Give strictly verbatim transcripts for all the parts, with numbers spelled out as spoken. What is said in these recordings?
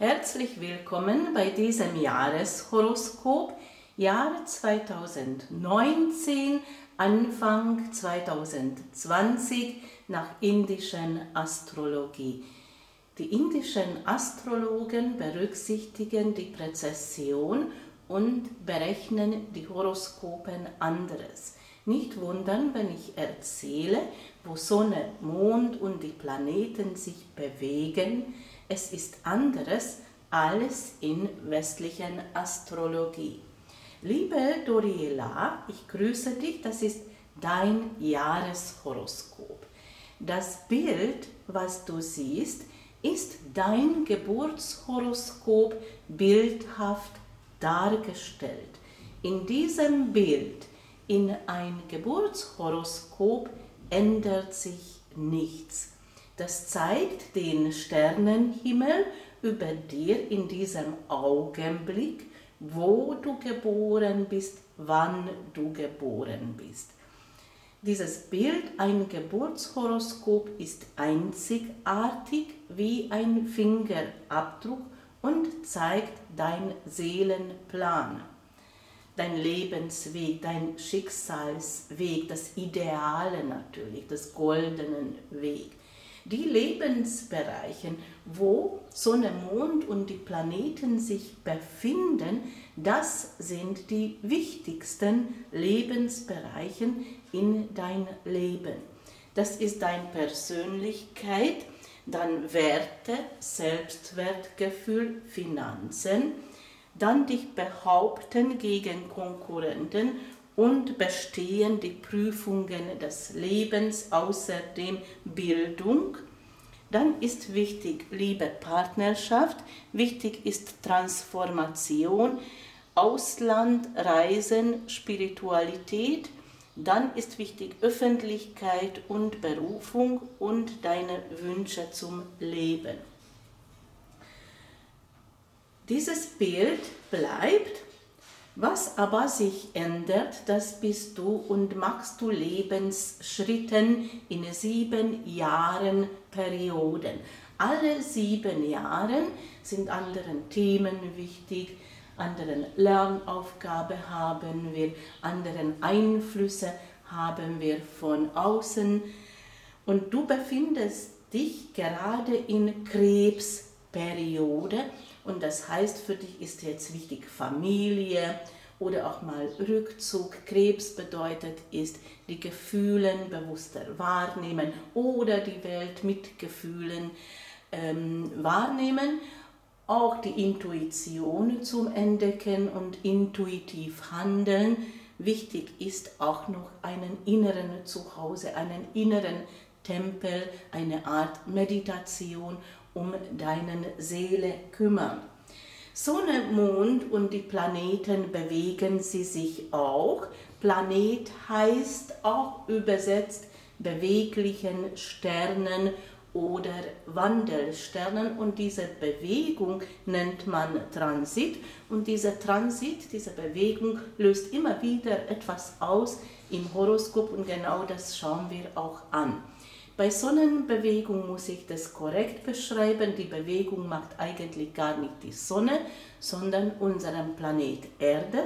Herzlich willkommen bei diesem Jahreshoroskop, Jahr zweitausendneunzehn, Anfang zweitausendzwanzig nach indischen Astrologie. Die indischen Astrologen berücksichtigen die Präzession und berechnen die Horoskopen anderes. Nicht wundern, wenn ich erzähle, wo Sonne, Mond und die Planeten sich bewegen. Es ist anderes als in westlichen Astrologie. Liebe Doriela, ich grüße dich, das ist dein Jahreshoroskop. Das Bild, was du siehst, ist dein Geburtshoroskop bildhaft dargestellt. In diesem Bild, in ein Geburtshoroskop, ändert sich nichts. Das zeigt den Sternenhimmel über dir in diesem Augenblick, wo du geboren bist, wann du geboren bist. Dieses Bild, ein Geburtshoroskop, ist einzigartig wie ein Fingerabdruck und zeigt deinen Seelenplan, dein Lebensweg, dein Schicksalsweg, das Ideale natürlich, das goldenen Weg. Die Lebensbereiche, wo Sonne, Mond und die Planeten sich befinden, das sind die wichtigsten Lebensbereiche in dein Leben. Das ist deine Persönlichkeit, dann Werte, Selbstwertgefühl, Finanzen, dann dich behaupten gegen Konkurrenten und bestehen die Prüfungen des Lebens, außerdem Bildung. Dann ist wichtig Liebe, Partnerschaft, wichtig ist Transformation, Ausland, Reisen, Spiritualität, dann ist wichtig Öffentlichkeit und Berufung und deine Wünsche zum Leben. Dieses Bild bleibt. Was aber sich ändert, das bist du und machst du Lebensschritten in sieben Jahren Perioden. Alle sieben Jahre sind anderen Themen wichtig, anderen Lernaufgaben haben wir, anderen Einflüsse haben wir von außen. Und du befindest dich gerade in Krebsperiode. Und das heißt, für dich ist jetzt wichtig Familie oder auch mal Rückzug. Krebs bedeutet ist, die Gefühle bewusster wahrnehmen oder die Welt mit Gefühlen ähm, wahrnehmen. Auch die Intuition zum Entdecken und intuitiv handeln. Wichtig ist auch noch einen inneren Zuhause, einen inneren Tempel, eine Art Meditation, um deinen Seele kümmern. Sonne, Mond und die Planeten bewegen sie sich auch. Planet heißt auch übersetzt beweglichen Sternen oder Wandelsternen, und diese Bewegung nennt man Transit, und dieser Transit, diese Bewegung löst immer wieder etwas aus im Horoskop, und genau das schauen wir auch an. Bei Sonnenbewegung muss ich das korrekt beschreiben. Die Bewegung macht eigentlich gar nicht die Sonne, sondern unseren Planet Erde.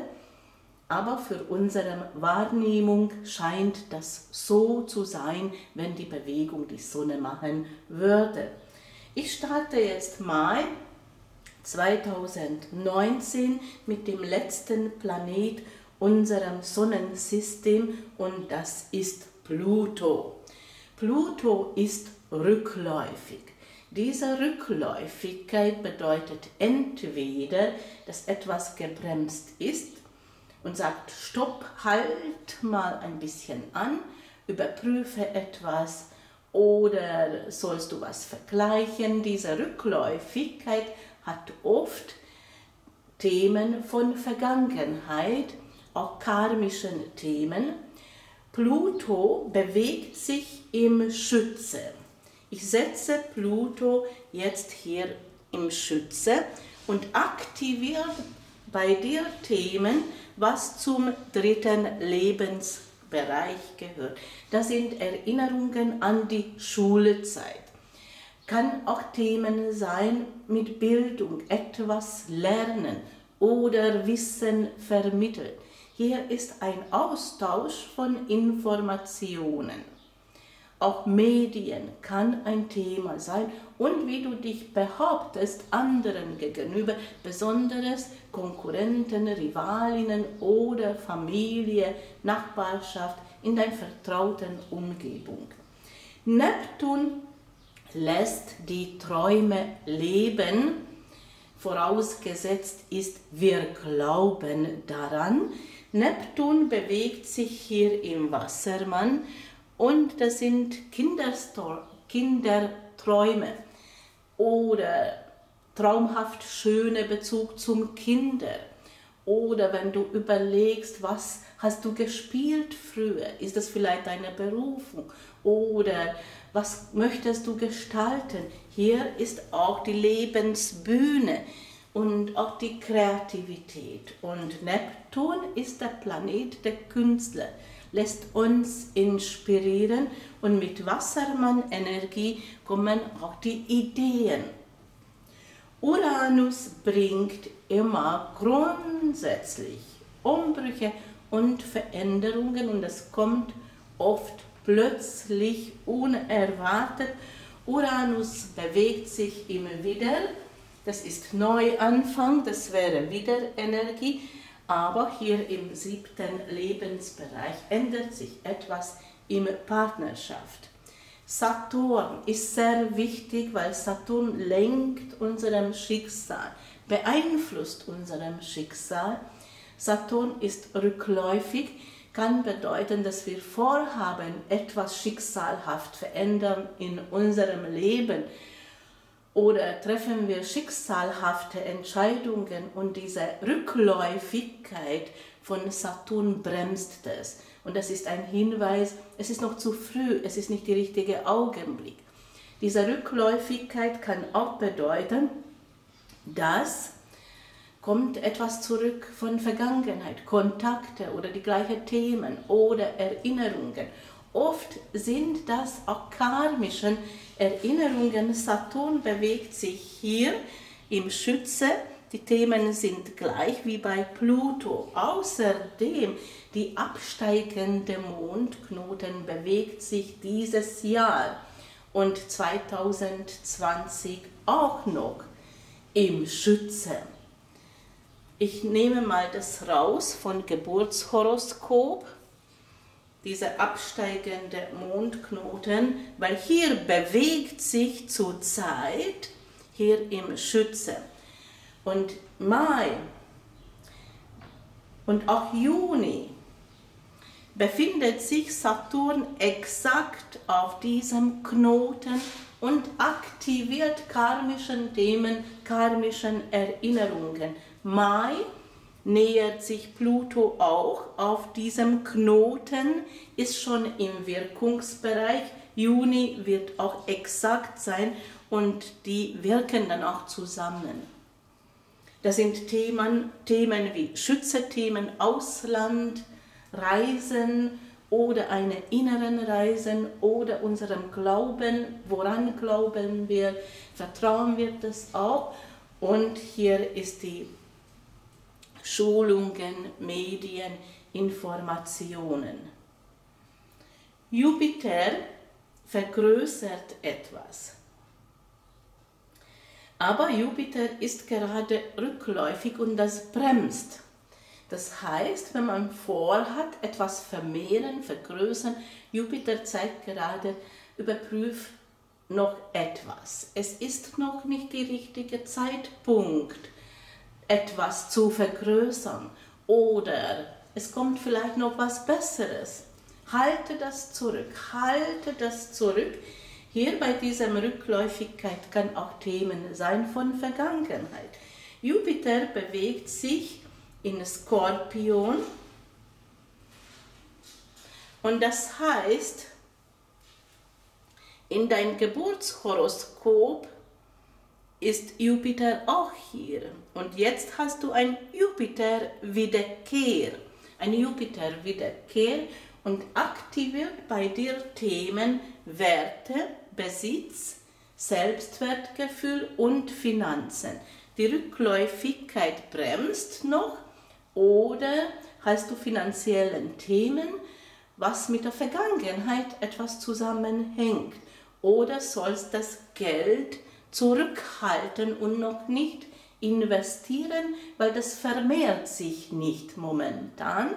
Aber für unsere Wahrnehmung scheint das so zu sein, wenn die Bewegung die Sonne machen würde. Ich starte jetzt Mai zweitausendneunzehn mit dem letzten Planet unserem Sonnensystem, und das ist Pluto. Pluto ist rückläufig. Diese Rückläufigkeit bedeutet entweder, dass etwas gebremst ist und sagt, stopp, halt mal ein bisschen an, überprüfe etwas oder sollst du was vergleichen. Diese Rückläufigkeit hat oft Themen von Vergangenheit, auch karmischen Themen. Pluto bewegt sich im Schütze. Ich setze Pluto jetzt hier im Schütze und aktiviere bei dir Themen, was zum dritten Lebensbereich gehört. Das sind Erinnerungen an die Schulzeit. kann auch Themen sein mit Bildung, etwas lernen oder Wissen vermitteln. Hier ist ein Austausch von Informationen. Auch Medien kann ein Thema sein und wie du dich behauptest anderen gegenüber, besonders Konkurrenten, Rivalinnen oder Familie, Nachbarschaft in deiner vertrauten Umgebung. Neptun lässt die Träume leben, vorausgesetzt ist, wir glauben daran. Neptun bewegt sich hier im Wassermann. Und das sind Kinderträume oder traumhaft schöner Bezug zum Kinder. Oder wenn du überlegst, was hast du gespielt früher? Ist das vielleicht deine Berufung? Oder was möchtest du gestalten? Hier ist auch die Lebensbühne und auch die Kreativität. Und Neptun ist der Planet der Künstler. Lässt uns inspirieren und mit Wassermann-Energie kommen auch die Ideen. Uranus bringt immer grundsätzlich Umbrüche und Veränderungen und das kommt oft plötzlich unerwartet. Uranus bewegt sich immer wieder, das ist Neuanfang, das wäre wieder Energie. Aber hier im siebten Lebensbereich ändert sich etwas in Partnerschaft. Saturn ist sehr wichtig, weil Saturn lenkt unserem Schicksal, beeinflusst unserem Schicksal. Saturn ist rückläufig, kann bedeuten, dass wir vorhaben, etwas schicksalhaft verändern in unserem Leben. Oder treffen wir schicksalhafte Entscheidungen und diese Rückläufigkeit von Saturn bremst das. Und das ist ein Hinweis, es ist noch zu früh, es ist nicht der richtige Augenblick. Diese Rückläufigkeit kann auch bedeuten, dass kommt etwas zurück von Vergangenheit, Kontakte oder die gleichen Themen oder Erinnerungen. Oft sind das auch karmische Erinnerungen. Saturn bewegt sich hier im Schütze. Die Themen sind gleich wie bei Pluto. Außerdem, die absteigende Mondknoten bewegt sich dieses Jahr und zwanzig zwanzig auch noch im Schütze. Ich nehme mal das raus von Geburtshoroskop. Dieser absteigende Mondknoten, weil hier bewegt sich zurzeit, hier im Schütze. Und Mai und auch Juni befindet sich Saturn exakt auf diesem Knoten und aktiviert karmischen Themen, karmischen Erinnerungen. Mai nähert sich Pluto auch auf diesem Knoten, ist schon im Wirkungsbereich. Juni wird auch exakt sein und die wirken dann auch zusammen. Das sind Themen, Themen wie Schütze-Themen, Ausland, Reisen oder eine inneren Reisen oder unserem Glauben, woran glauben wir, vertrauen wir das auch. Und hier ist die Schulungen, Medien, Informationen. Jupiter vergrößert etwas. Aber Jupiter ist gerade rückläufig und das bremst. Das heißt, wenn man vorhat, etwas vermehren, vergrößern, Jupiter zeigt gerade, überprüf noch etwas. Es ist noch nicht der richtige Zeitpunkt, etwas zu vergrößern oder es kommt vielleicht noch was Besseres. Halte das zurück, halte das zurück. Hier bei dieser Rückläufigkeit kann auch Themen sein von Vergangenheit. Jupiter bewegt sich in Skorpion und das heißt, in dein Geburtshoroskop ist Jupiter auch hier. Und jetzt hast du ein Jupiter-Wiederkehr. Eine Jupiter-Wiederkehr und aktiviert bei dir Themen, Werte, Besitz, Selbstwertgefühl und Finanzen. Die Rückläufigkeit bremst noch oder hast du finanziellen Themen, was mit der Vergangenheit etwas zusammenhängt, oder sollst das Geld zurückhalten und noch nicht investieren, weil das vermehrt sich nicht momentan.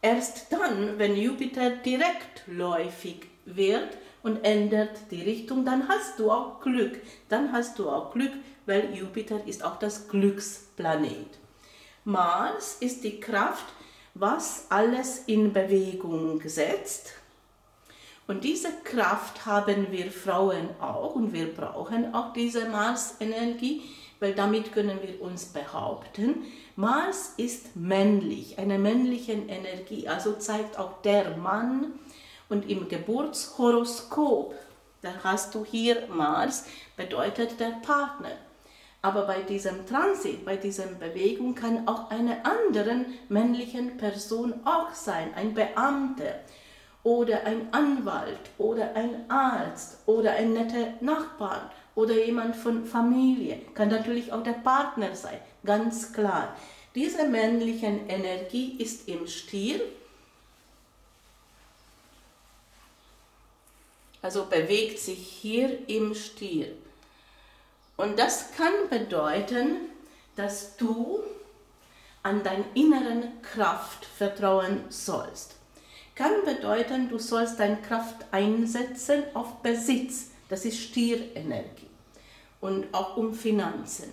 Erst dann, wenn Jupiter direktläufig wird und ändert die Richtung, dann hast du auch Glück. Dann hast du auch Glück, weil Jupiter ist auch das Glücksplanet. Mars ist die Kraft, was alles in Bewegung setzt. Und diese Kraft haben wir Frauen auch und wir brauchen auch diese Mars-Energie, weil damit können wir uns behaupten. Mars ist männlich, einer männlichen Energie, also zeigt auch der Mann. Und im Geburtshoroskop, da hast du hier Mars, bedeutet der Partner. Aber bei diesem Transit, bei dieser Bewegung kann auch eine andere männliche Person auch sein, ein Beamter oder ein Anwalt oder ein Arzt oder ein netter Nachbar oder jemand von Familie. Kann natürlich auch der Partner sein, ganz klar. Diese männliche Energie ist im Stier. Also bewegt sich hier im Stier. Und das kann bedeuten, dass du an deine inneren Kraft vertrauen sollst. Kann bedeuten, du sollst deine Kraft einsetzen auf Besitz, das ist Stierenergie, und auch um Finanzen.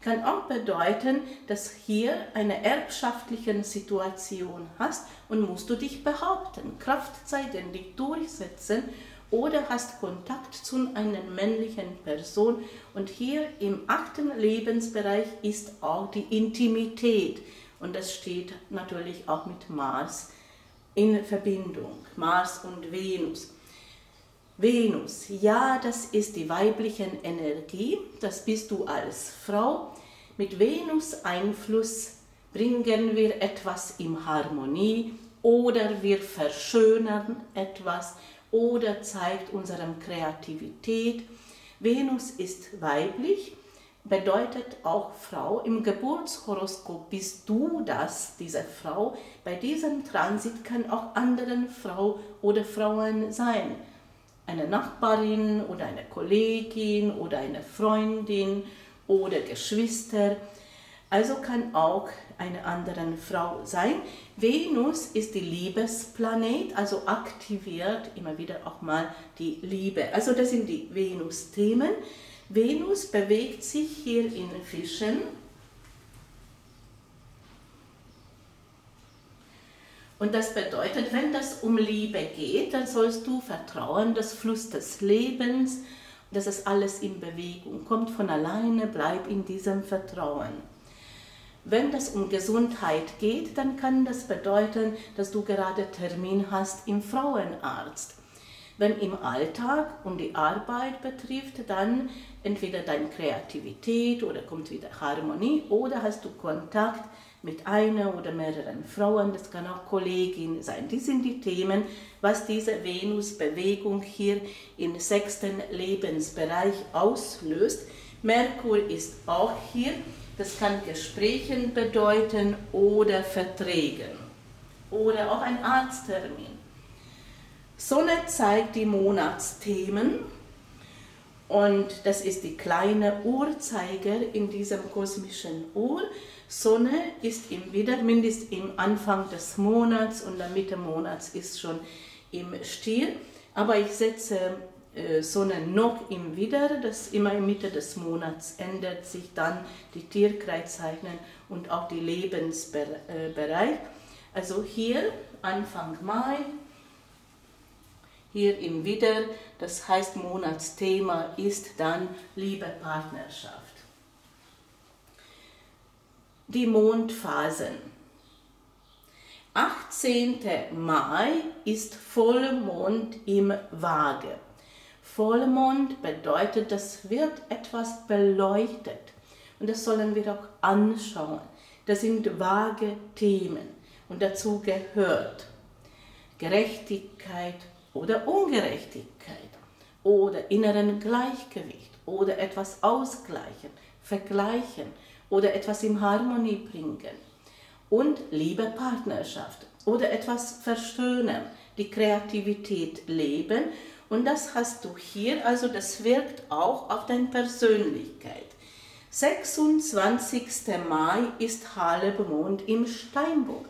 Kann auch bedeuten, dass hier eine erbschaftliche Situation hast und musst du dich behaupten, Kraft zeigen, dich durchsetzen, oder hast Kontakt zu einer männlichen Person. Und hier im achten Lebensbereich ist auch die Intimität. Und das steht natürlich auch mit Mars in Verbindung. Mars und Venus. Venus, ja, das ist die weibliche Energie. Das bist du als Frau. Mit Venus-Einfluss bringen wir etwas in Harmonie oder wir verschönern etwas oder zeigt unsere Kreativität. Venus ist weiblich, bedeutet auch Frau. Im Geburtshoroskop bist du das, diese Frau. Bei diesem Transit kann auch andere Frau oder Frauen sein. Eine Nachbarin oder eine Kollegin oder eine Freundin oder Geschwister. Also kann auch eine andere Frau sein. Venus ist die Liebesplanet, also aktiviert immer wieder auch mal die Liebe. Also das sind die Venus-Themen. Venus bewegt sich hier in Fischen. Und das bedeutet, wenn das um Liebe geht, dann sollst du vertrauen, das Fluss des Lebens, dass es alles in Bewegung kommt von alleine, bleib in diesem Vertrauen. Wenn das um Gesundheit geht, dann kann das bedeuten, dass du gerade Termin hast im Frauenarzt. Wenn im Alltag um die Arbeit betrifft, dann entweder deine Kreativität oder kommt wieder Harmonie oder hast du Kontakt mit einer oder mehreren Frauen, das kann auch Kollegin sein. Die sind die Themen, was diese Venus-Bewegung hier im sechsten Lebensbereich auslöst. Merkur ist auch hier. Das kann Gesprächen bedeuten oder Verträge oder auch ein Arzttermin. Sonne zeigt die Monatsthemen und das ist die kleine Uhrzeiger in diesem kosmischen Uhr. Sonne ist im wieder mindestens im Anfang des Monats und der Mitte Monats ist schon im Stier, aber ich setze Sonne noch im Widder, das immer in Mitte des Monats ändert sich dann die Tierkreiszeichen und auch die Lebensbereich. Also hier Anfang Mai, hier im Widder, das heißt Monatsthema ist dann Liebe, Partnerschaft. Die Mondphasen. achtzehnten Mai ist Vollmond im Waage. Vollmond bedeutet, das wird etwas beleuchtet und das sollen wir auch anschauen. Das sind vage Themen und dazu gehört Gerechtigkeit oder Ungerechtigkeit oder inneren Gleichgewicht oder etwas ausgleichen, vergleichen oder etwas in Harmonie bringen. Und Liebe, Partnerschaft oder etwas verstören, die Kreativität leben. Und das hast du hier, also das wirkt auch auf deine Persönlichkeit. sechsundzwanzigster Mai ist Halbmond im Steinbock.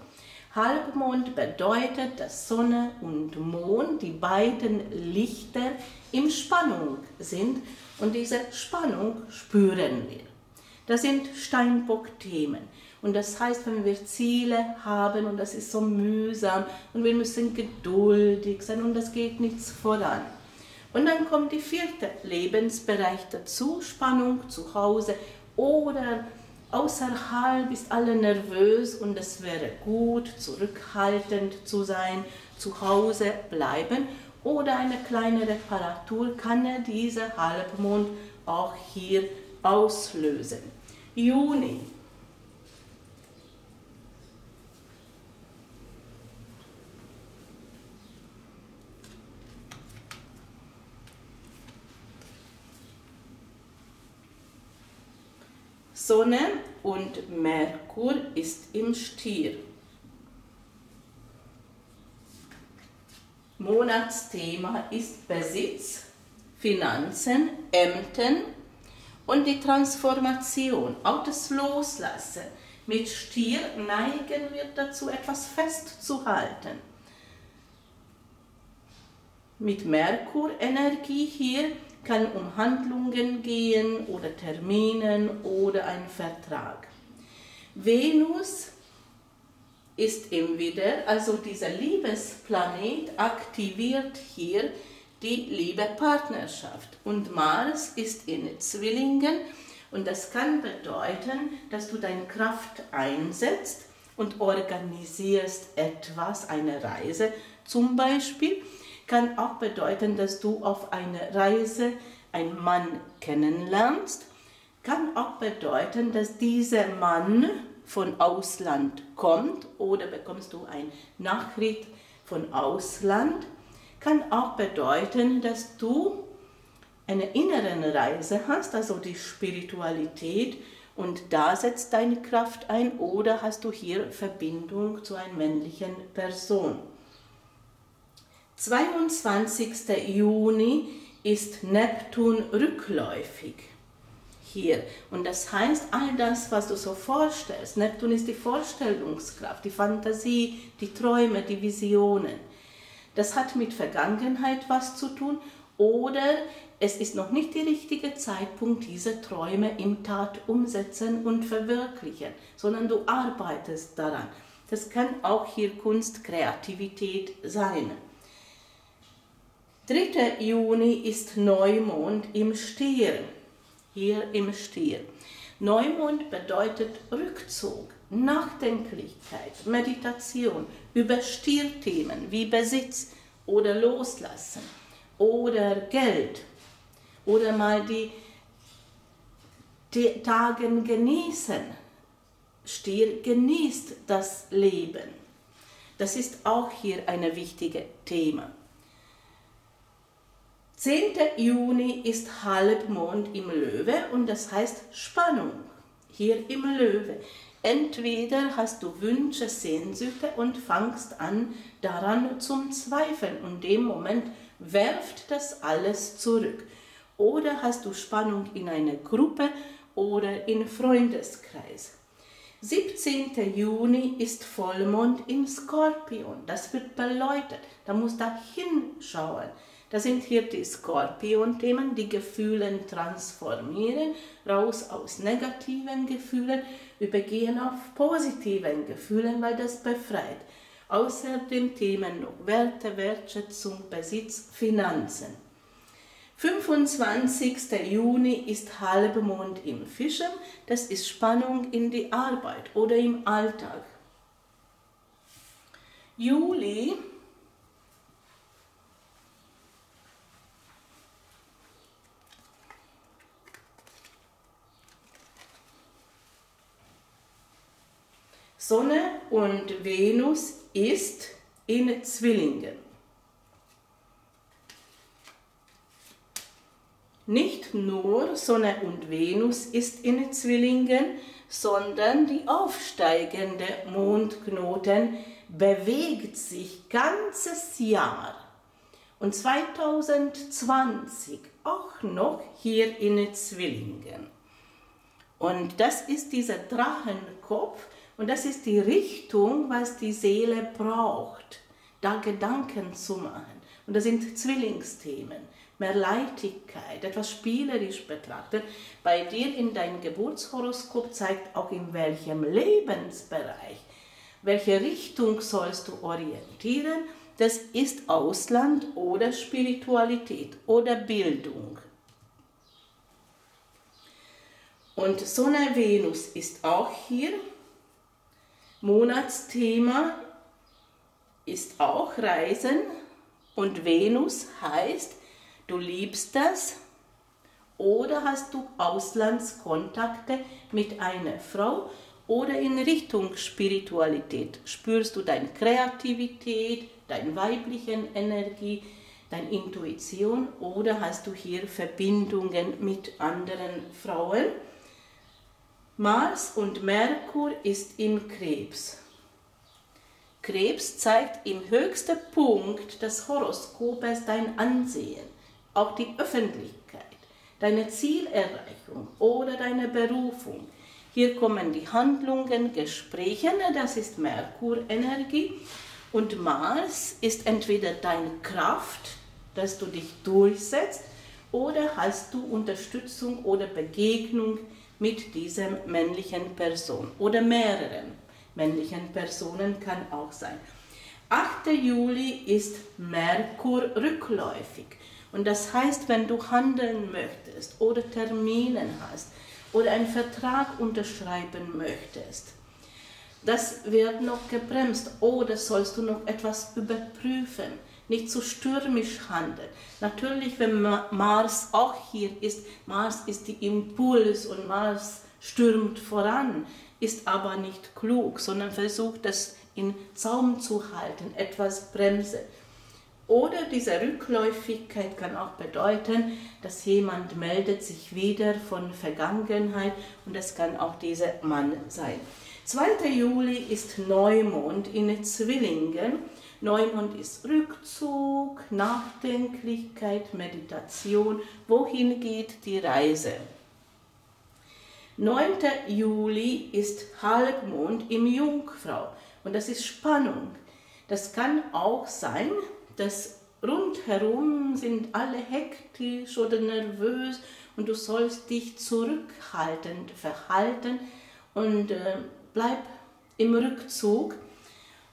Halbmond bedeutet, dass Sonne und Mond, die beiden Lichter, in Spannung sind und diese Spannung spüren wir. Das sind Steinbock-Themen und das heißt, wenn wir Ziele haben und das ist so mühsam und wir müssen geduldig sein und das geht nichts voran. Und dann kommt der vierte Lebensbereich dazu, Spannung zu Hause oder außerhalb ist alle nervös und es wäre gut, zurückhaltend zu sein, zu Hause bleiben oder eine kleine Reparatur kann dieser Halbmond auch hier auslösen. Juni. Sonne und Merkur ist im Stier. Monatsthema ist Besitz, Finanzen, Ämtern und die Transformation, auch das Loslassen. Mit Stier neigen wir dazu, etwas festzuhalten. Mit Merkur-Energie hier kann um Handlungen gehen oder Terminen oder einen Vertrag. Venus ist im Widder, also dieser Liebesplanet aktiviert hier die Liebe, Partnerschaft. Und Mars ist in Zwillingen und das kann bedeuten, dass du deine Kraft einsetzt und organisierst etwas, eine Reise zum Beispiel. Kann auch bedeuten, dass du auf einer Reise einen Mann kennenlernst. Kann auch bedeuten, dass dieser Mann von Ausland kommt oder bekommst du eine Nachricht von Ausland. Kann auch bedeuten, dass du eine innere Reise hast, also die Spiritualität und da setzt deine Kraft ein oder hast du hier Verbindung zu einer männlichen Person. zweiundzwanzigster Juni ist Neptun rückläufig hier und das heißt, all das, was du so vorstellst, Neptun ist die Vorstellungskraft, die Fantasie, die Träume, die Visionen. Das hat mit Vergangenheit was zu tun oder es ist noch nicht der richtige Zeitpunkt, diese Träume in Tat umsetzen und verwirklichen, sondern du arbeitest daran. Das kann auch hier Kunst, Kreativität sein. dritter Juni ist Neumond im Stier, hier im Stier. Neumond bedeutet Rückzug, Nachdenklichkeit, Meditation über Stierthemen wie Besitz oder Loslassen oder Geld oder mal die, die Tage genießen. Stier genießt das Leben. Das ist auch hier ein wichtiges Thema. zehnter Juni ist Halbmond im Löwe und das heißt Spannung hier im Löwe. Entweder hast du Wünsche, Sehnsüchte und fangst an, daran zu zweifeln und in dem Moment werft das alles zurück. Oder hast du Spannung in einer Gruppe oder im Freundeskreis. siebzehnter Juni ist Vollmond im Skorpion. Das wird beleuchtet. Da musst du hinschauen. Das sind hier die Skorpion-Themen, die Gefühle transformieren, raus aus negativen Gefühlen, übergehen auf positiven Gefühlen, weil das befreit. Außerdem Themen noch Werte, Wertschätzung, Besitz, Finanzen. fünfundzwanzigster Juni ist Halbmond im Fischen, das ist Spannung in die Arbeit oder im Alltag. Juli. Sonne und Venus ist in Zwillingen. nur Sonne und Venus ist in Zwillingen, sondern die aufsteigende Mondknoten bewegt sich ganzes Jahr. Und zwanzig zwanzig auch noch hier in Zwillingen. Und das ist dieser Drachenkopf und das ist die Richtung, was die Seele braucht, da Gedanken zu machen. Und das sind Zwillingsthemen, mehr Leichtigkeit, etwas spielerisch betrachtet. Bei dir in deinem Geburtshoroskop zeigt auch, in welchem Lebensbereich, welche Richtung sollst du orientieren. Das ist Ausland oder Spiritualität oder Bildung. Und Sonne, Venus ist auch hier. Monatsthema ist auch Reisen. Und Venus heißt, du liebst das oder hast du Auslandskontakte mit einer Frau oder in Richtung Spiritualität. Spürst du deine Kreativität, deine weibliche Energie, deine Intuition oder hast du hier Verbindungen mit anderen Frauen? Mars und Merkur ist im Krebs. Krebs zeigt im höchsten Punkt des Horoskops dein Ansehen, auch die Öffentlichkeit, deine Zielerreichung oder deine Berufung. Hier kommen die Handlungen, Gespräche, das ist Merkur-Energie. Und Mars ist entweder deine Kraft, dass du dich durchsetzt, oder hast du Unterstützung oder Begegnung mit dieser männlichen Person oder mehreren männlichen Personen kann auch sein. achter Juli ist Merkur rückläufig und das heißt, wenn du handeln möchtest oder Termine hast oder einen Vertrag unterschreiben möchtest, das wird noch gebremst oder sollst du noch etwas überprüfen, nicht zu stürmisch handeln. Natürlich, wenn Mars auch hier ist, Mars ist die Impuls und Mars stürmt voran, ist aber nicht klug, sondern versucht, das in Zaum zu halten, etwas bremsen. Oder diese Rückläufigkeit kann auch bedeuten, dass jemand meldet sich wieder von Vergangenheit und das kann auch dieser Mann sein. zweiter Juli ist Neumond in Zwillingen. Neumond ist Rückzug, Nachdenklichkeit, Meditation. Wohin geht die Reise? neunter Juli ist Halbmond im Jungfrau und das ist Spannung. Das kann auch sein, dass rundherum sind alle hektisch oder nervös und du sollst dich zurückhaltend verhalten und äh, bleib im Rückzug,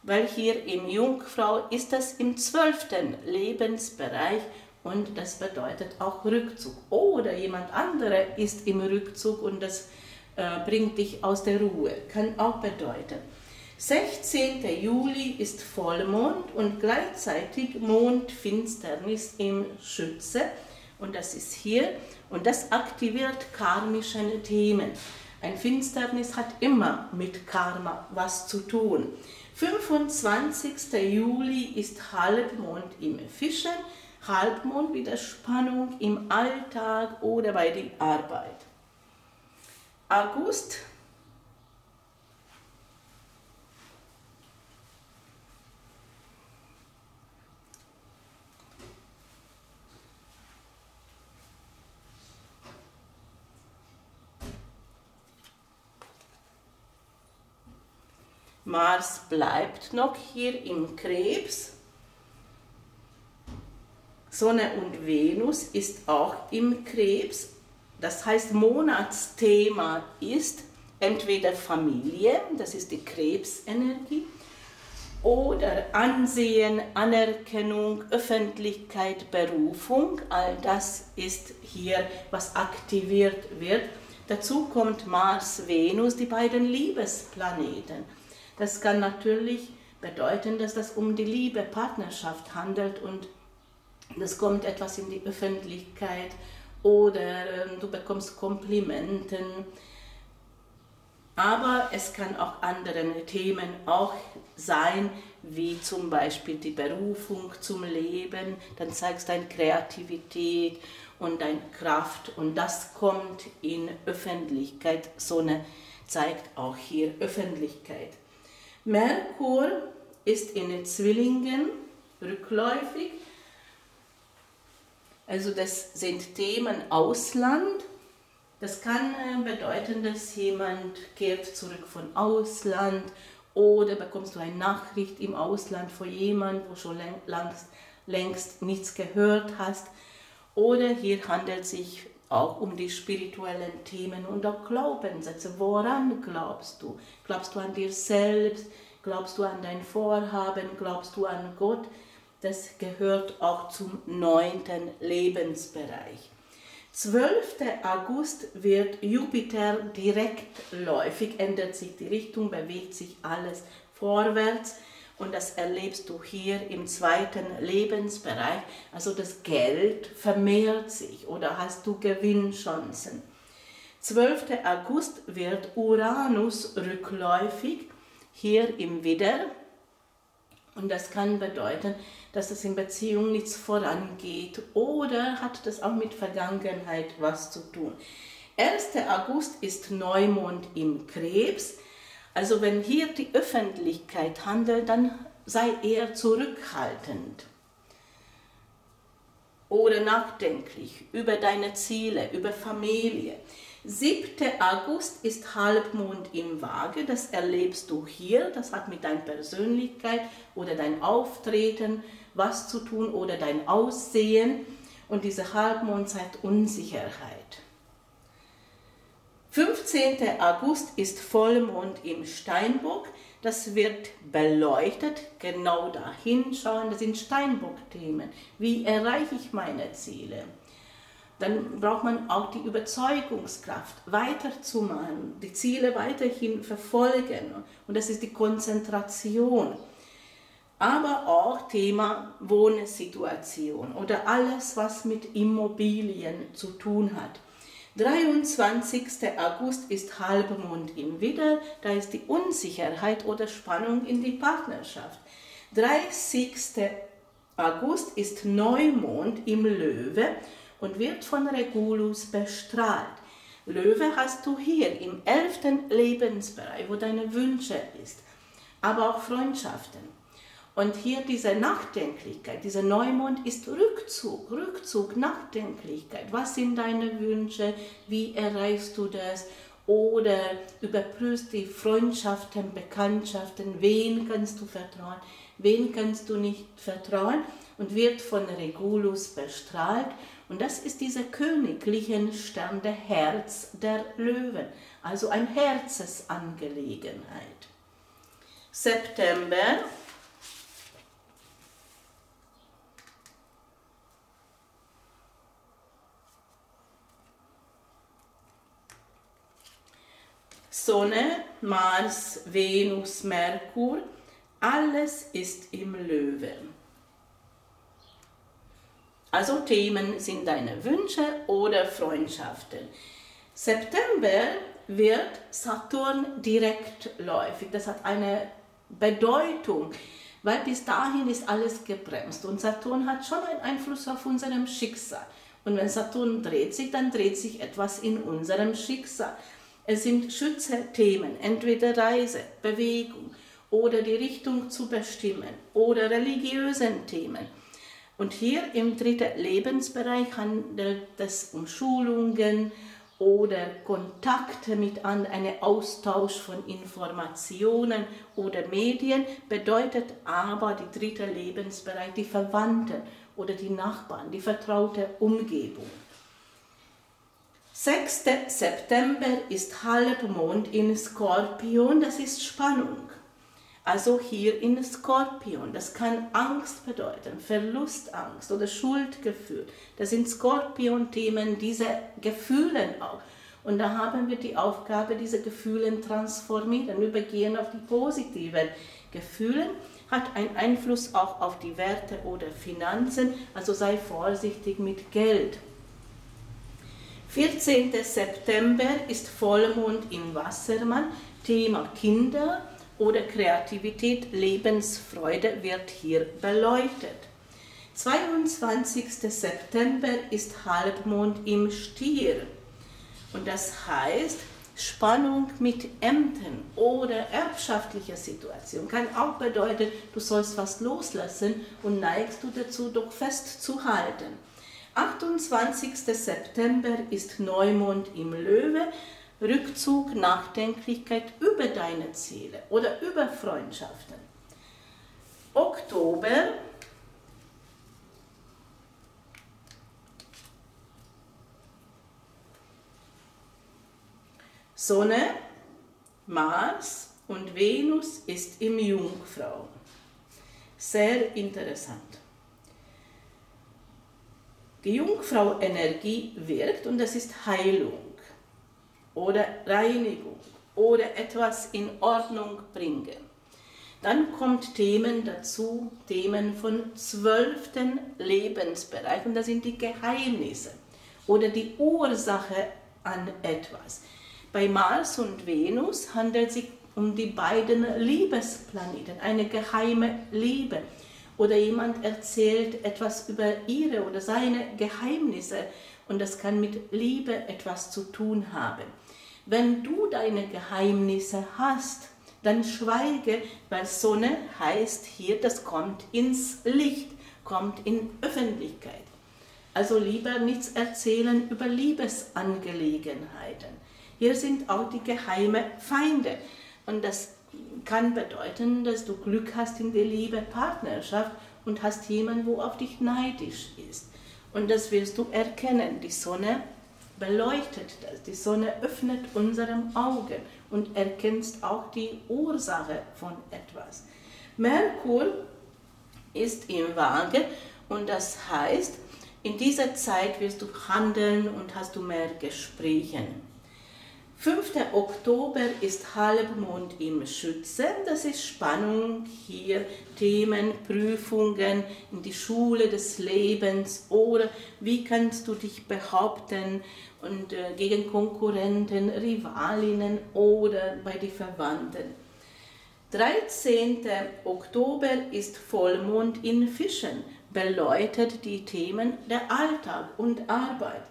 weil hier im Jungfrau ist das im zwölften Lebensbereich. Und das bedeutet auch Rückzug. Oder jemand anderer ist im Rückzug und das äh, bringt dich aus der Ruhe. Kann auch bedeuten. sechzehnter Juli ist Vollmond und gleichzeitig Mondfinsternis im Schütze. Und das ist hier. Und das aktiviert karmische Themen. Ein Finsternis hat immer mit Karma was zu tun. fünfundzwanzigster Juli ist Halbmond im Fischen. Halbmond wieder Spannung im Alltag oder bei der Arbeit. August. Mars bleibt noch hier im Krebs. Sonne und Venus ist auch im Krebs, das heißt Monatsthema ist entweder Familie, das ist die Krebsenergie, oder Ansehen, Anerkennung, Öffentlichkeit, Berufung, all das ist hier, was aktiviert wird. Dazu kommt Mars, Venus, die beiden Liebesplaneten. Das kann natürlich bedeuten, dass das um die Liebe, Partnerschaft handelt und das kommt etwas in die Öffentlichkeit oder du bekommst Komplimenten. Aber es kann auch andere Themen auch sein, wie zum Beispiel die Berufung zum Leben. Dann zeigst du deine Kreativität und deine Kraft. Und das kommt in Öffentlichkeit. Sonne zeigt auch hier Öffentlichkeit. Merkur ist in den Zwillingen rückläufig. Also das sind Themen Ausland. Das kann bedeuten, dass jemand kehrt zurück von Ausland oder bekommst du eine Nachricht im Ausland von jemandem, wo schon längst, längst nichts gehört hast. Oder hier handelt es sich auch um die spirituellen Themen und auch Glaubenssätze. Woran glaubst du? Glaubst du an dir selbst? Glaubst du an dein Vorhaben? Glaubst du an Gott? Das gehört auch zum neunten Lebensbereich. zwölften August wird Jupiter direktläufig, ändert sich die Richtung, bewegt sich alles vorwärts und das erlebst du hier im zweiten Lebensbereich. Also das Geld vermehrt sich oder hast du Gewinnchancen. zwölften August wird Uranus rückläufig, hier im Widder. Und das kann bedeuten, dass es in Beziehung nichts vorangeht oder hat das auch mit Vergangenheit was zu tun. ersten August ist Neumond im Krebs. Also wenn hier die Öffentlichkeit handelt, dann sei eher zurückhaltend oder nachdenklich über deine Ziele, über Familie. siebten August ist Halbmond im Waage, das erlebst du hier, das hat mit deiner Persönlichkeit oder dein Auftreten was zu tun oder dein Aussehen und diese Halbmond zeigt Unsicherheit. fünfzehnten August ist Vollmond im Steinbock, das wird beleuchtet, genau dahin schauen, das sind Steinbock-Themen, wie erreiche ich meine Ziele? Dann braucht man auch die Überzeugungskraft, weiterzumachen, die Ziele weiterhin verfolgen. Und das ist die Konzentration. Aber auch Thema Wohnsituation oder alles, was mit Immobilien zu tun hat. dreiundzwanzigsten August ist Halbmond im Widder, da ist die Unsicherheit oder Spannung in die Partnerschaft. dreißigsten August ist Neumond im Löwe und wird von Regulus bestrahlt. Löwe hast du hier im elften Lebensbereich, wo deine Wünsche ist, aber auch Freundschaften. Und hier diese Nachdenklichkeit, dieser Neumond ist Rückzug, Rückzug, Nachdenklichkeit. Was sind deine Wünsche, wie erreichst du das? Oder überprüfst die Freundschaften, Bekanntschaften, wen kannst du vertrauen, wen kannst du nicht vertrauen und wird von Regulus bestrahlt. Und das ist dieser königliche Stern, der Herz der Löwen, also eine Herzensangelegenheit. September. Sonne, Mars, Venus, Merkur, alles ist im Löwen. Also Themen sind deine Wünsche oder Freundschaften. September wird Saturn direktläufig. Das hat eine Bedeutung, weil bis dahin ist alles gebremst. Und Saturn hat schon einen Einfluss auf unserem Schicksal. Und wenn Saturn dreht sich, dann dreht sich etwas in unserem Schicksal. Es sind Schütze-Themen, entweder Reise, Bewegung oder die Richtung zu bestimmen oder religiösen Themen. Und hier im dritten Lebensbereich handelt es um Schulungen oder Kontakte mit anderen, einen Austausch von Informationen oder Medien, bedeutet aber der dritte Lebensbereich die Verwandten oder die Nachbarn, die vertraute Umgebung. sechsten September ist Halbmond in Skorpion, das ist Spannung. Also hier in Skorpion, das kann Angst bedeuten, Verlustangst oder Schuldgefühl. Das sind Skorpion-Themen, diese Gefühle auch. Und da haben wir die Aufgabe, diese Gefühle transformieren, übergehen auf die positiven Gefühle. Hat einen Einfluss auch auf die Werte oder Finanzen, also sei vorsichtig mit Geld. vierzehnter September ist Vollmond im Wassermann, Thema Kinder oder Kreativität, Lebensfreude wird hier beleuchtet. zweiundzwanzigster September ist Halbmond im Stier und das heißt, Spannung mit Ämtern oder erbschaftlicher Situation kann auch bedeuten, du sollst was loslassen und neigst du dazu, doch festzuhalten. achtundzwanzigster September ist Neumond im Löwe, Rückzug, Nachdenklichkeit über deine Ziele oder über Freundschaften. Oktober, Sonne, Mars und Venus ist im Jungfrau. Sehr interessant. Die Jungfrau-Energie wirkt und das ist Heilung oder Reinigung oder etwas in Ordnung bringen. Dann kommt Themen dazu, Themen von zwölften Lebensbereich und das sind die Geheimnisse oder die Ursache an etwas. Bei Mars und Venus handelt es sich um die beiden Liebesplaneten, eine geheime Liebe. Oder jemand erzählt etwas über ihre oder seine Geheimnisse und das kann mit Liebe etwas zu tun haben. Wenn du deine Geheimnisse hast, dann schweige, weil Sonne heißt hier, das kommt ins Licht, kommt in Öffentlichkeit. Also lieber nichts erzählen über Liebesangelegenheiten. Hier sind auch die geheimen Feinde. Und das kann bedeuten, dass du Glück hast in der Liebe, Partnerschaft und hast jemanden, wo auf dich neidisch ist. Und das wirst du erkennen. Die Sonne beleuchtet das. Die Sonne öffnet unserem Auge und erkennst auch die Ursache von etwas. Merkur ist im Waage und das heißt, in dieser Zeit wirst du handeln und hast du mehr Gespräche. fünfter Oktober ist Halbmond im Schützen, das ist Spannung hier, Themen, Prüfungen, in die Schule des Lebens oder wie kannst du dich behaupten und äh, gegen Konkurrenten, Rivalinnen oder bei den Verwandten. dreizehnter Oktober ist Vollmond in Fischen, beleuchtet die Themen der Alltag und Arbeit.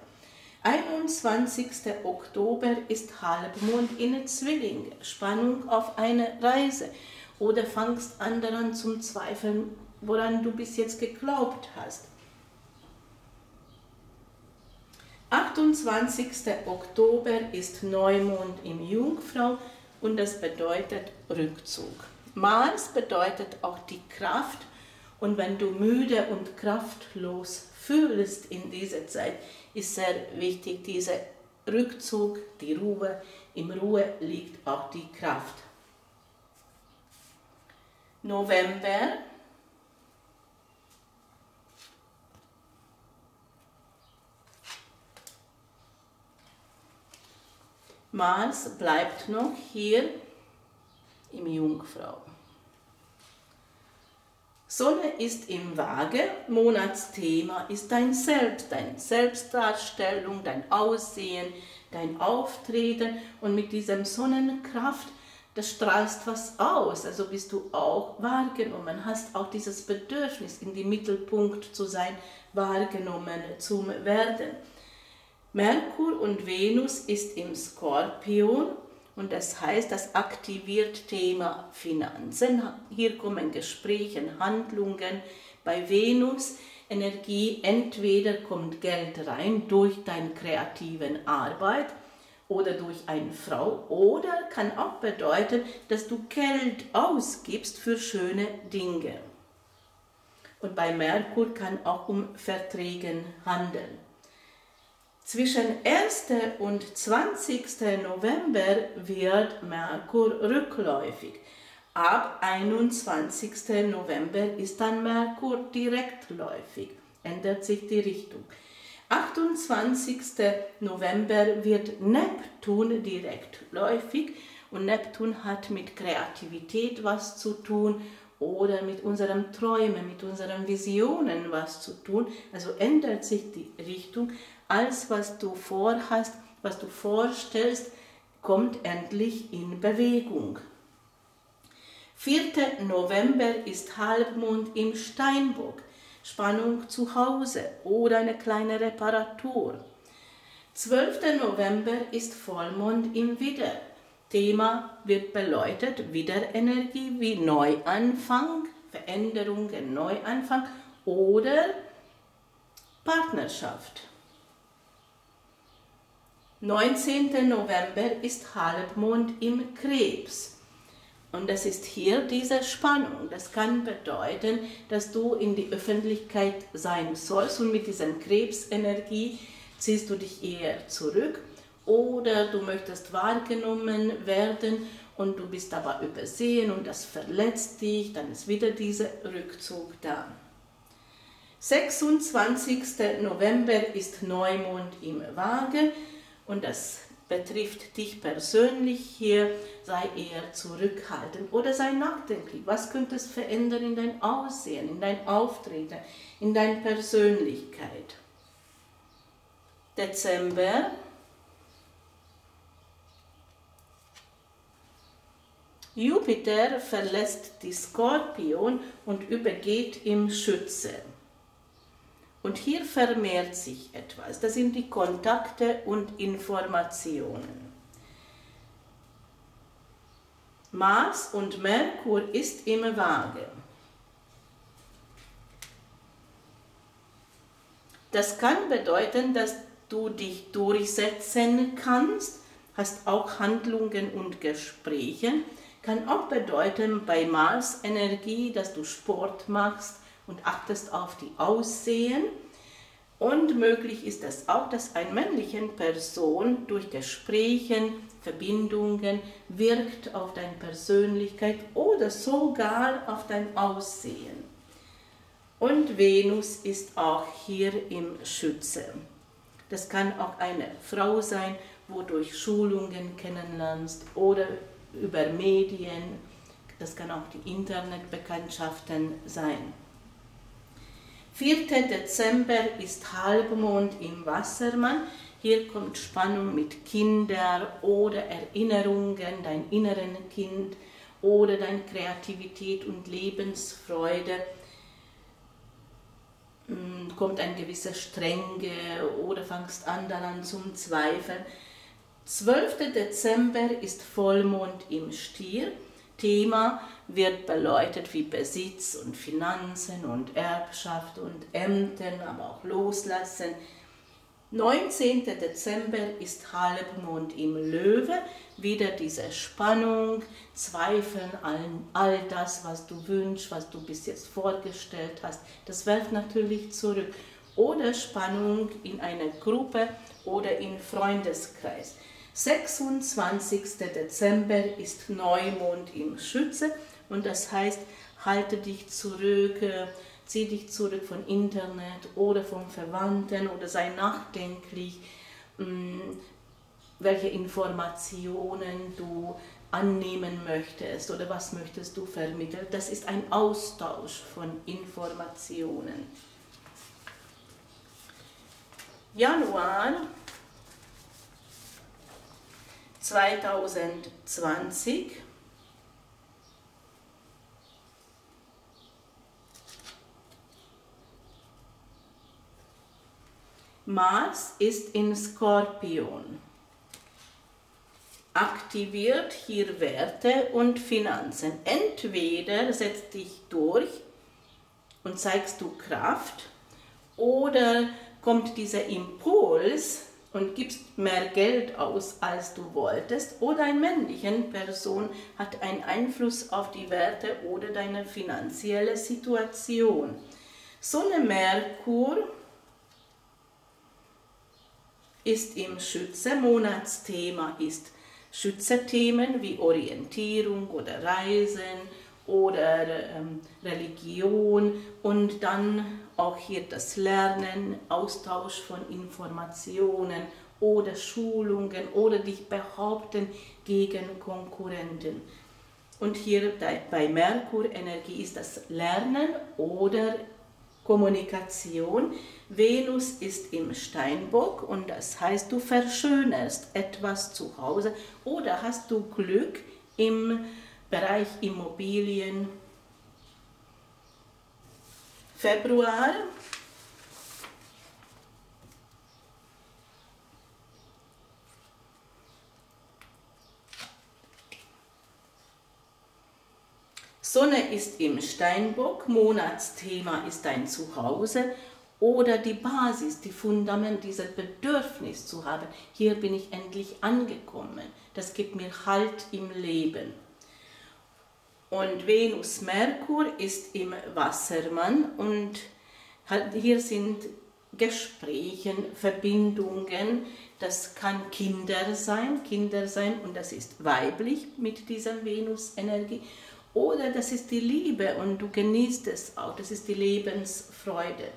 einundzwanzigster Oktober ist Halbmond in Zwillinge, Spannung auf eine Reise oder fangst an daran zum Zweifeln, woran du bis jetzt geglaubt hast. achtundzwanzigster Oktober ist Neumond im Jungfrau und das bedeutet Rückzug. Mars bedeutet auch die Kraft und wenn du müde und kraftlos fühlst in dieser Zeit, ist sehr wichtig, dieser Rückzug, die Ruhe, in Ruhe liegt auch die Kraft. November, Mars bleibt noch hier im Jungfrau. Sonne ist im Waage, Monatsthema ist dein Selbst, deine Selbstdarstellung, dein Aussehen, dein Auftreten und mit diesem Sonnenkraft, das strahlst was aus, also bist du auch wahrgenommen, hast auch dieses Bedürfnis, in den Mittelpunkt zu sein, wahrgenommen zu werden. Merkur und Venus ist im Skorpion. Und das heißt, das aktiviert Thema Finanzen. Hier kommen Gespräche, Handlungen. Bei Venus Energie, entweder kommt Geld rein durch deine kreative Arbeit oder durch eine Frau. Oder kann auch bedeuten, dass du Geld ausgibst für schöne Dinge. Und bei Merkur kann auch um Verträge handeln. Zwischen ersten und zwanzigsten November wird Merkur rückläufig. Ab einundzwanzigsten November ist dann Merkur direktläufig, ändert sich die Richtung. achtundzwanzigsten November wird Neptun direktläufig und Neptun hat mit Kreativität was zu tun oder mit unseren Träumen, mit unseren Visionen was zu tun. Also ändert sich die Richtung. Alles, was du vorhast, was du vorstellst, kommt endlich in Bewegung. vierter November ist Halbmond im Steinbock, Spannung zu Hause oder eine kleine Reparatur. zwölfter November ist Vollmond im Widder. Thema wird beleuchtet, Widderenergie wie Neuanfang, Veränderungen, Neuanfang oder Partnerschaft. neunzehnter November ist Halbmond im Krebs. Und das ist hier diese Spannung. Das kann bedeuten, dass du in die Öffentlichkeit sein sollst und mit dieser Krebsenergie ziehst du dich eher zurück oder du möchtest wahrgenommen werden und du bist aber übersehen und das verletzt dich, dann ist wieder dieser Rückzug da. sechsundzwanzigster November ist Neumond im Waage und das betrifft dich persönlich hier, sei eher zurückhaltend oder sei nachdenklich. Was könnte es verändern in dein Aussehen, in dein Auftreten, in deine Persönlichkeit? Dezember. Jupiter verlässt die Skorpion und übergeht im Schütze. Und hier vermehrt sich etwas. Das sind die Kontakte und Informationen. Mars und Merkur ist im Waage. Das kann bedeuten, dass du dich durchsetzen kannst, hast auch Handlungen und Gespräche. Kann auch bedeuten bei Mars Energie, dass du Sport machst und achtest auf die Aussehen. Und möglich ist es auch, dass eine männliche Person durch Gesprächen, Verbindungen wirkt auf deine Persönlichkeit oder sogar auf dein Aussehen. Und Venus ist auch hier im Schütze. Das kann auch eine Frau sein, wo du durch Schulungen kennenlernst oder über Medien. Das kann auch die Internetbekanntschaften sein. vierter Dezember ist Halbmond im Wassermann. Hier kommt Spannung mit Kindern oder Erinnerungen, dein inneren Kind oder deine Kreativität und Lebensfreude. Kommt ein gewisser Strenge oder fangst an daran zum Zweifeln. zwölfter Dezember ist Vollmond im Stier. Thema wird beleuchtet wie Besitz und Finanzen und Erbschaft und Ämtern, aber auch Loslassen. neunzehnter Dezember ist Halbmond im Löwe, wieder diese Spannung, Zweifeln an all das, was du wünschst, was du bis jetzt vorgestellt hast, das wirft natürlich zurück. Oder Spannung in einer Gruppe oder im Freundeskreis. sechsundzwanzigster Dezember ist Neumond im Schütze und das heißt, halte dich zurück, zieh dich zurück von Internet oder von Verwandten oder sei nachdenklich, welche Informationen du annehmen möchtest oder was möchtest du vermitteln. Das ist ein Austausch von Informationen. Januar zweitausendzwanzig. Mars ist in Skorpion. Aktiviert hier Werte und Finanzen. Entweder setzt dich durch und zeigst du Kraft oder kommt dieser Impuls und gibst mehr Geld aus, als du wolltest, oder eine männliche Person hat einen Einfluss auf die Werte oder deine finanzielle Situation. Sonne Merkur ist im Schütze, Monatsthema ist Schütze-Themen wie Orientierung oder Reisen oder ähm, Religion und dann auch hier das Lernen, Austausch von Informationen oder Schulungen oder dich behaupten gegen Konkurrenten. Und hier bei Merkur Energie ist das Lernen oder Kommunikation. Venus ist im Steinbock und das heißt, du verschönerst etwas zu Hause oder hast du Glück im Bereich Immobilien. Februar. Sonne ist im Steinbock, Monatsthema ist dein Zuhause oder die Basis, die Fundament, dieses Bedürfnis zu haben. Hier bin ich endlich angekommen. Das gibt mir Halt im Leben. Und Venus, Merkur ist im Wassermann und hier sind Gespräche, Verbindungen, das kann Kinder sein, Kinder sein und das ist weiblich mit dieser Venus-Energie. Oder das ist die Liebe und du genießt es auch, das ist die Lebensfreude.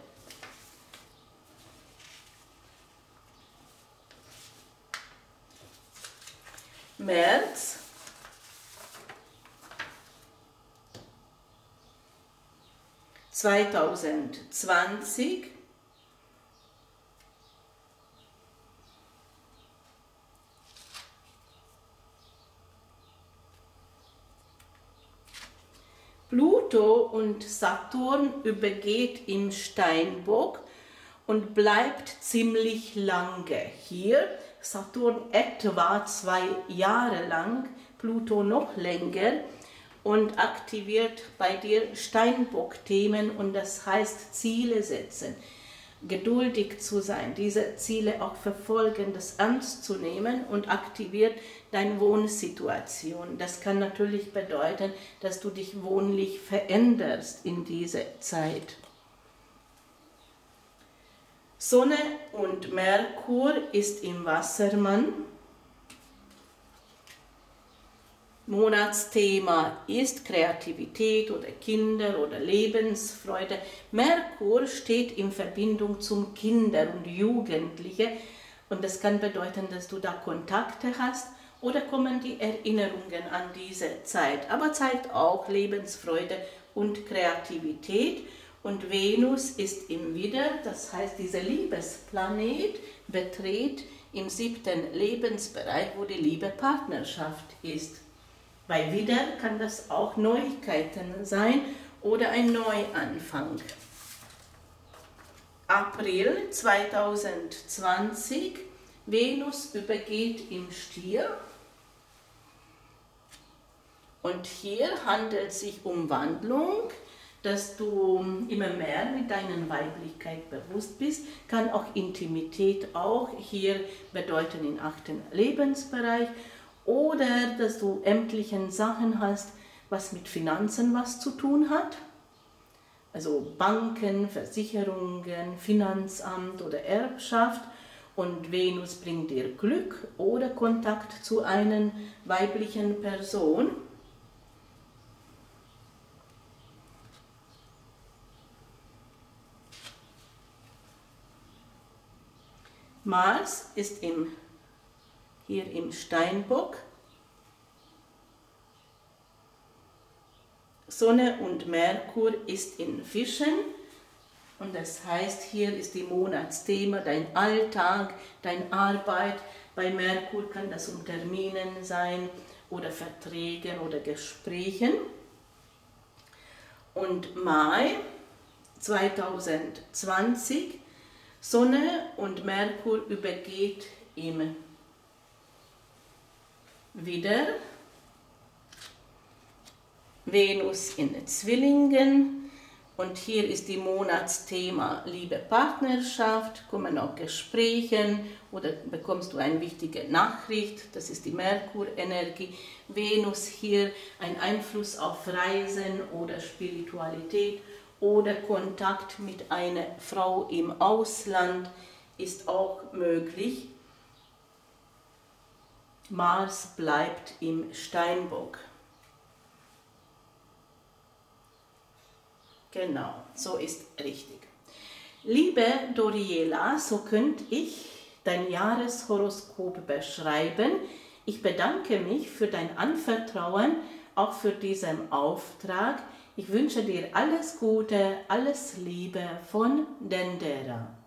März. zwanzig zwanzig. Pluto und Saturn übergeht im Steinbock und bleibt ziemlich lange hier. Saturn etwa zwei Jahre lang, Pluto noch länger und aktiviert bei dir Steinbock-Themen und das heißt Ziele setzen, geduldig zu sein, diese Ziele auch verfolgen, das ernst zu nehmen und aktiviert deine Wohnsituation. Das kann natürlich bedeuten, dass du dich wohnlich veränderst in dieser Zeit. Sonne und Merkur ist im Wassermann. Monatsthema ist Kreativität oder Kinder oder Lebensfreude. Merkur steht in Verbindung zum Kinder und Jugendliche und das kann bedeuten, dass du da Kontakte hast oder kommen die Erinnerungen an diese Zeit, aber zeigt auch Lebensfreude und Kreativität. Und Venus ist im Widder, das heißt, dieser Liebesplanet betritt im siebten Lebensbereich, wo die Liebe Partnerschaft ist. Bei Widder kann das auch Neuigkeiten sein oder ein Neuanfang. April zwanzig zwanzig, Venus übergeht im Stier. Und hier handelt es sich um Wandlung, dass du immer mehr mit deiner Weiblichkeit bewusst bist, kann auch Intimität auch hier bedeuten im achten Lebensbereich. Oder dass du ämtlichen Sachen hast, was mit Finanzen was zu tun hat. Also Banken, Versicherungen, Finanzamt oder Erbschaft. Und Venus bringt dir Glück oder Kontakt zu einer weiblichen Person. Mars ist im Hier im Steinbock. Sonne und Merkur ist in Fischen und das heißt, hier ist die Monatsthema, dein Alltag, deine Arbeit. Bei Merkur kann das um Terminen sein oder Verträgen oder Gesprächen. Und Mai zwanzig zwanzig, Sonne und Merkur übergeht im Widder, Venus in Zwillingen und hier ist die Monatsthema Liebe, Partnerschaft, kommen auch Gespräche oder bekommst du eine wichtige Nachricht, das ist die Merkur-Energie, Venus hier ein Einfluss auf Reisen oder Spiritualität oder Kontakt mit einer Frau im Ausland ist auch möglich. Mars bleibt im Steinbock. Genau, so ist richtig. Liebe Doriela, so könnte ich dein Jahreshoroskop beschreiben. Ich bedanke mich für dein Anvertrauen, auch für diesen Auftrag. Ich wünsche dir alles Gute, alles Liebe von Dendera.